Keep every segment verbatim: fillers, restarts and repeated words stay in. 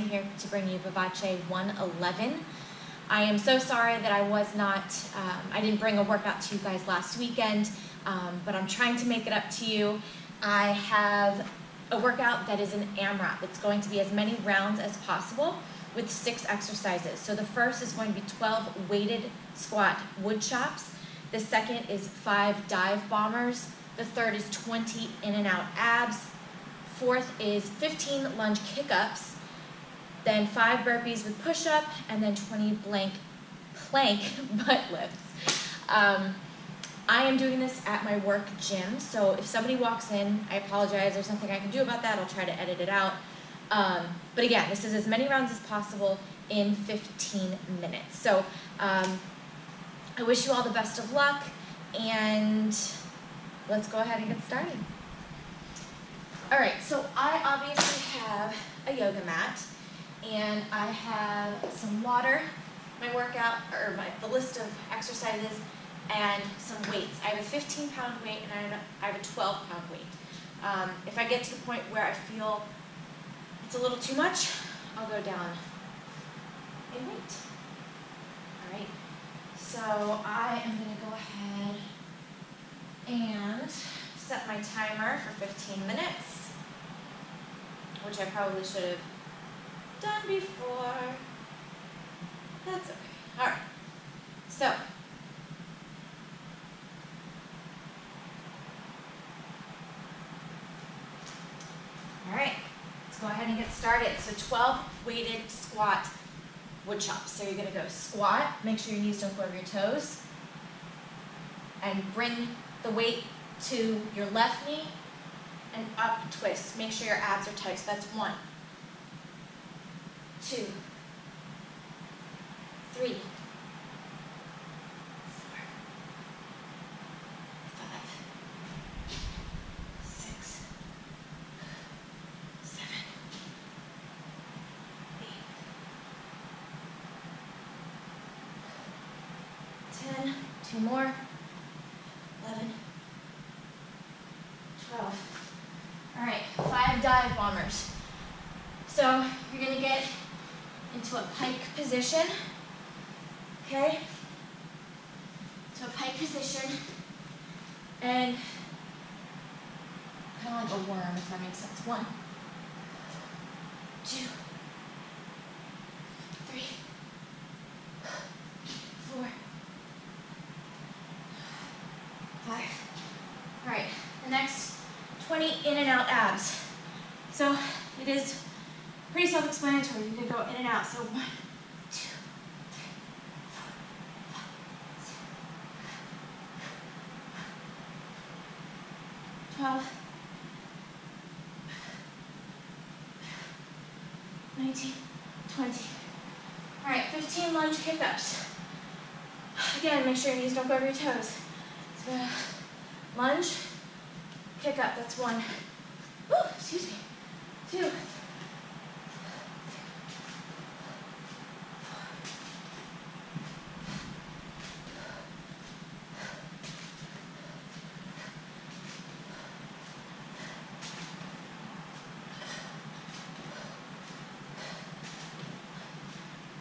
am here to bring you Vivace one eleven. I am so sorry that I was not, um, I didn't bring a workout to you guys last weekend, um, but I'm trying to make it up to you. I have a workout that is an AMRAP. It's going to be as many rounds as possible with six exercises. So the first is going to be twelve weighted squat wood chops. The second is five dive bombers. The third is twenty in and out abs. Fourth is fifteen lunge kick-ups. Then five burpees with push-up, and then twenty blank plank butt lifts. Um, I am doing this at my work gym, so if somebody walks in, I apologize, there's nothing I can do about that, I'll try to edit it out. Um, but again, this is as many rounds as possible in fifteen minutes. So um, I wish you all the best of luck, and let's go ahead and get started. All right, so I obviously have a yoga mat, and I have some water, my workout, or my, the list of exercises, and some weights. I have a fifteen pound weight and I have a twelve pound weight. Um, if I get to the point where I feel it's a little too much, I'll go down in weight. All right, so I am gonna go ahead and set my timer for fifteen minutes, which I probably should have done before. That's okay. All right. So all right. Let's go ahead and get started. So twelve weighted squat wood chops. So you're going to go squat. Make sure your knees don't go over your toes. And bring the weight to your left knee and up, twist. Make sure your abs are tight. So that's one. Two, three, four, five, six, seven, eight, ten, two more, eleven, twelve. All right, five dive bombers. So you're going to get into a pike position, okay? So a pike position, and kind of like a worm, if that makes sense. One, two, three, four, five. All right, the next twenty in and out abs. So it is pretty self-explanatory, you can go in and out. So one, two, three, four, five, six, twelve, nineteen, twenty. All right, fifteen lunge kick-ups. Again, make sure your knees don't go over your toes. So lunge, kick up, that's one. Ooh, excuse me, two,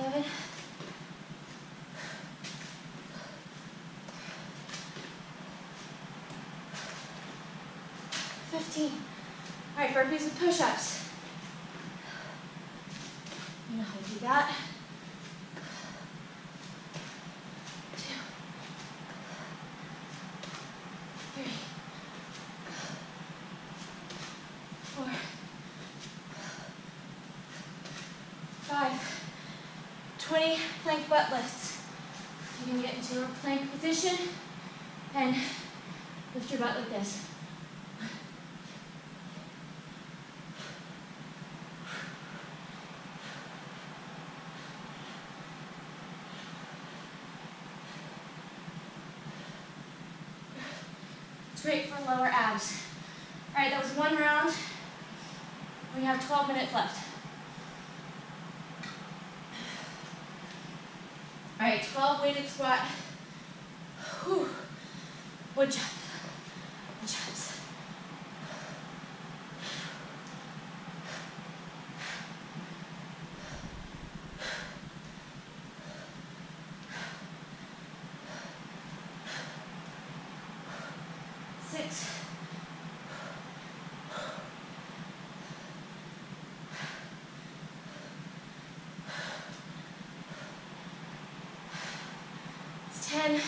eleven, fifteen. All right, burpees with push-ups. You know how to do that. Two, three, four, five. twenty plank butt lifts. You can get into a plank position and lift your butt like this. It's great for lower abs. All right, that was one round. We have twelve minutes left. All right, twelve weighted squat. Whew. Wood chop, wood chops. six, it's ten.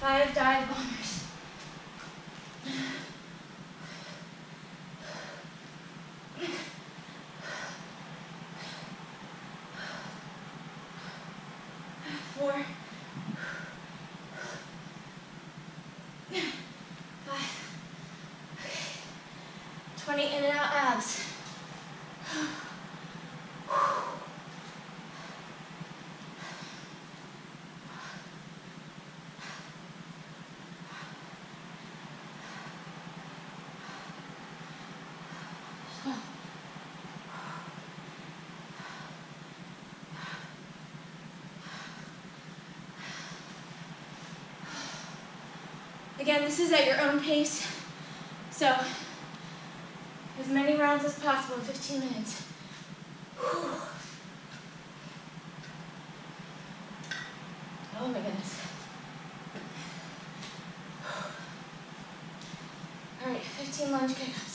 Five dive bombers. Four. Five. Twenty in and out abs. Again, this is at your own pace, so as many rounds as possible in fifteen minutes. Whew. Oh my goodness. All right, fifteen lunge kickups.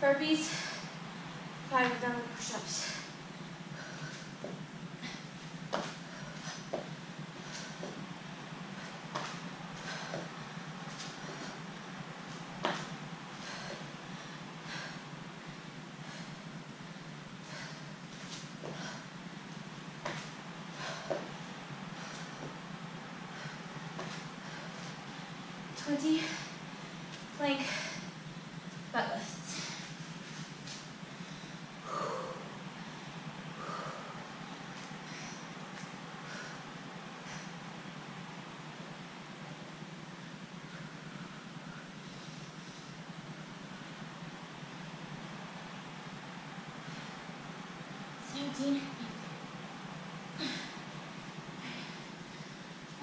Burpees, five abdominal push-ups. twenty plank butt lift.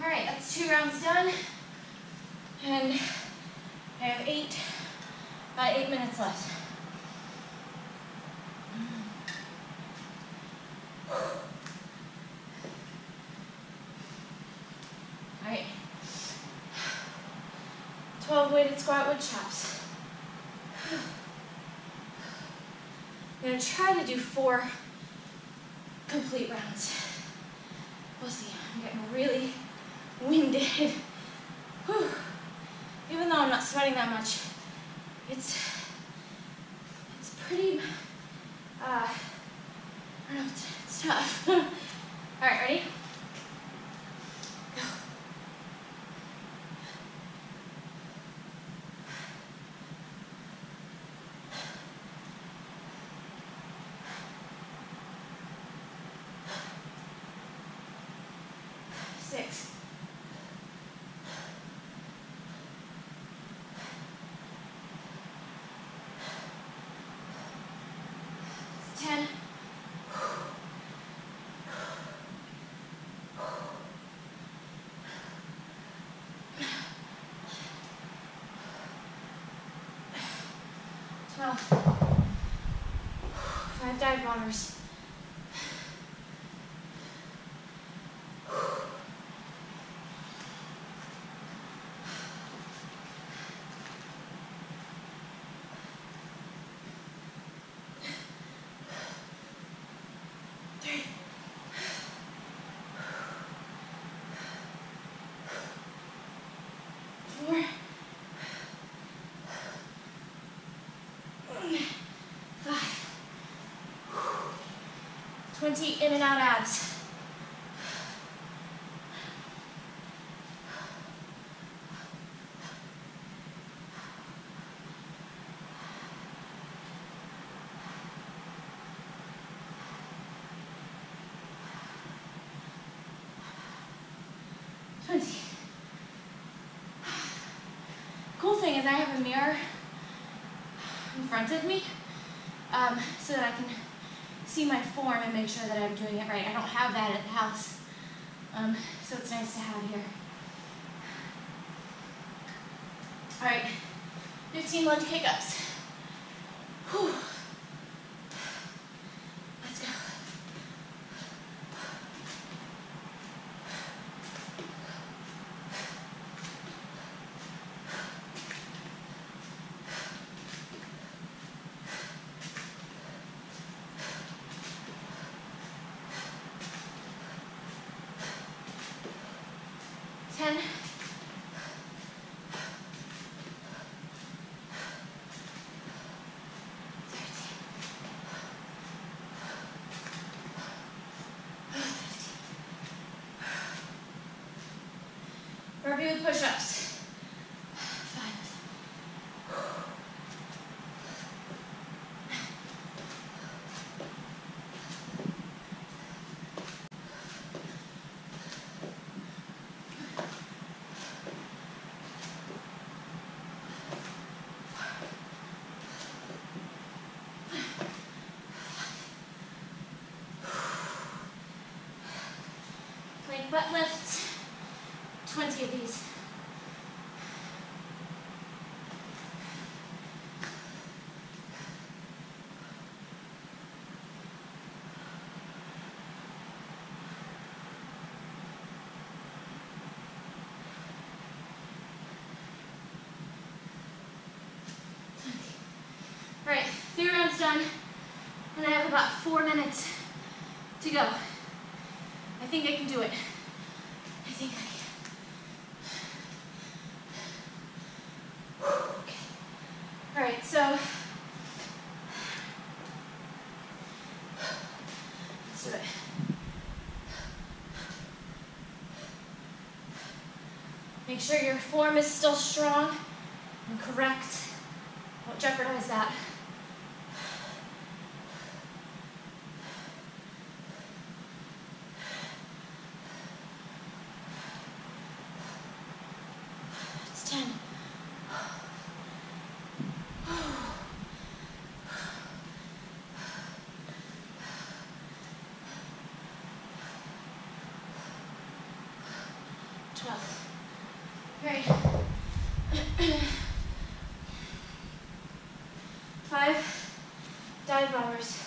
Alright, that's two rounds done, and I have eight, about eight minutes left. Alright, twelve weighted squat with chops. I'm going to try to do four complete rounds. We'll see. I'm getting really winded. Whew. Even though I'm not sweating that much, it's it's pretty. Uh, I don't know. It's, it's tough. All right, ready? Go. Six. Ten. Twelve. Five dive bombers. twenty in and out abs. Cool thing is I have a mirror in front of me um, so that I can see my form and make sure that I'm doing it right. I don't have that at the house, um, so it's nice to have here. All right, fifteen lunge kick-ups. Whew. ten. Burpee with push-ups. Butt lifts, twenty of these. All right, three rounds done, and I have about four minutes to go. I think I can do it. I think I can. Okay. All right, so let's do it. Make sure your form is still strong and correct. Don't jeopardize that. Right. Five dive bombers.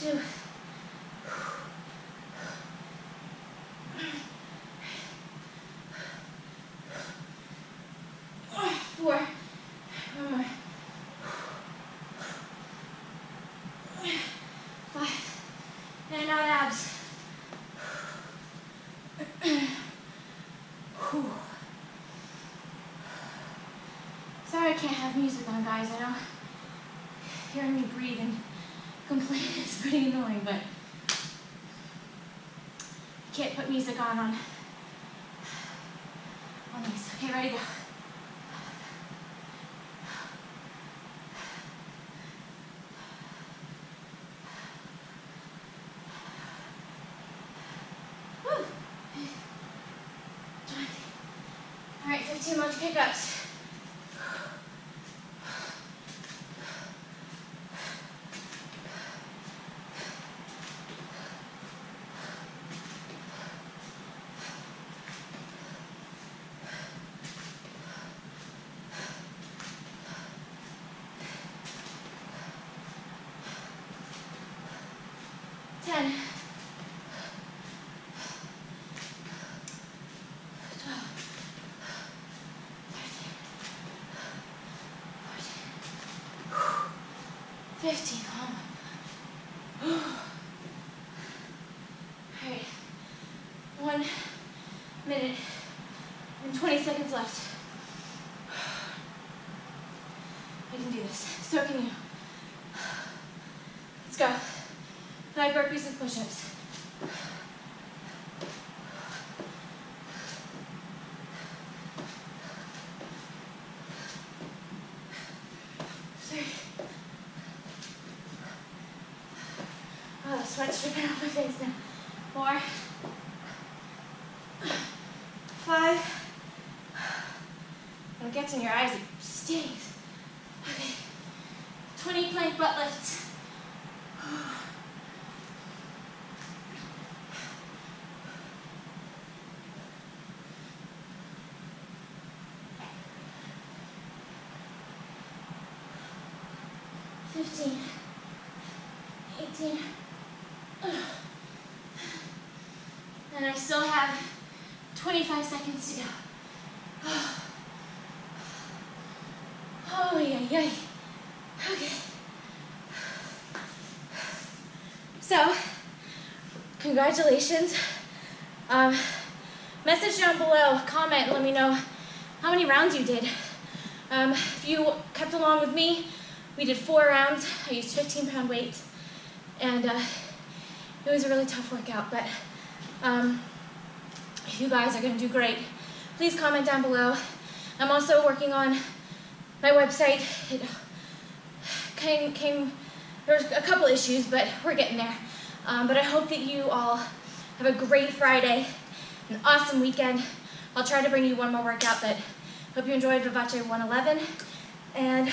Two. Sorry I can't have music on, guys. I know hearing me breathe and complain is pretty annoying, but I can't put music on on, on these. Okay, ready to go. Too much pickups. ten. fifteen, oh my God. All right, this. So can you. Let's go. Five burpees with push-ups. Oh, the sweat's dripping off my face now. More. Five. When it gets in your eyes, it stings. Okay. twenty plank butt lifts. fifteen. eighteen. And I still have twenty-five seconds to go. Oh, oh yeah, yeah. Okay. So, congratulations. Um, message down below, comment, let me know how many rounds you did. Um, if you kept along with me, we did four rounds. I used fifteen pound weight, and uh, it was a really tough workout, but um, you guys are going to do great. Please comment down below. I'm also working on my website. It came, came there's a couple issues, but we're getting there. Um, but I hope that you all have a great Friday, an awesome weekend. I'll try to bring you one more workout, but hope you enjoyed Vivace one eleven, and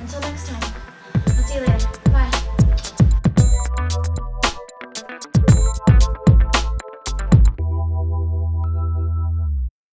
until next time, I'll see you later. Bye.